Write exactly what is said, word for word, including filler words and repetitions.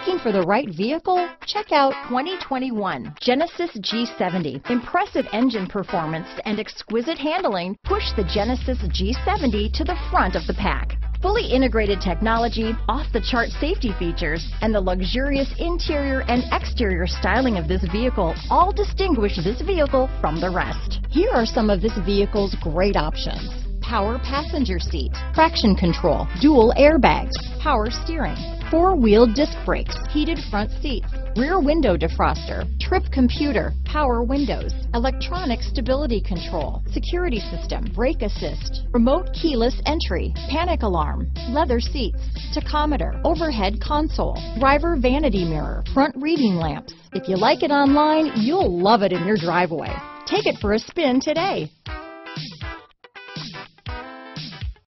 Looking for the right vehicle? Check out twenty twenty-one Genesis G seventy. Impressive engine performance and exquisite handling push the Genesis G seventy to the front of the pack. Fully integrated technology, off-the-chart safety features, and the luxurious interior and exterior styling of this vehicle all distinguish this vehicle from the rest. Here are some of this vehicle's great options: power passenger seat, traction control, dual airbags, power steering, four-wheel disc brakes, heated front seats, rear window defroster, trip computer, power windows, electronic stability control, security system, brake assist, remote keyless entry, panic alarm, leather seats, tachometer, overhead console, driver vanity mirror, front reading lamps. If you like it online, you'll love it in your driveway. Take it for a spin today.